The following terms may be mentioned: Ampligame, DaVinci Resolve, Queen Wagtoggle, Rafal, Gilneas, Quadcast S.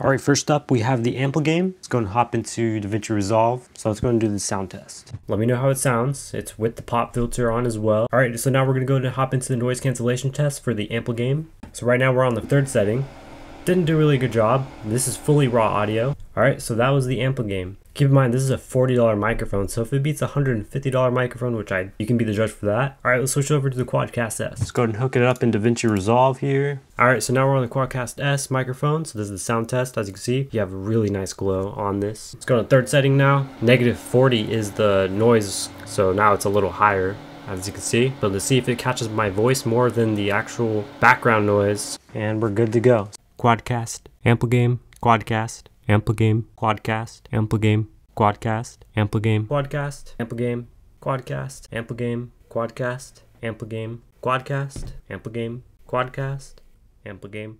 All right, first up, we have the Ampligame. Let's go and hop into DaVinci Resolve. So let's go and do the sound test. Let me know how it sounds. It's with the pop filter on as well. All right, so now we're gonna go and hop into the noise cancellation test for the Ampligame. So right now we're on the third setting. Didn't do a really good job. This is fully raw audio. All right, so that was the Ampligame. Keep in mind, this is a $40 microphone, so if it beats a $150 microphone, which you can be the judge for that. All right, let's switch over to the Quadcast S. Let's go ahead and hook it up in DaVinci Resolve here. All right, so now we're on the Quadcast S microphone. So this is the sound test. As you can see, you have a really nice glow on this. Let's go to the third setting now. -40 is the noise, so now it's a little higher, as you can see. So let's see if it catches my voice more than the actual background noise. And we're good to go. Quadcast, Ampligame, Quadcast. Ampligame, Quadcast, Ampligame, Quadcast, Ampligame, Quadcast, Ampligame, Quadcast, Ampligame, Quadcast, Ampligame, Quadcast, Ampligame, Quadcast, Ampligame.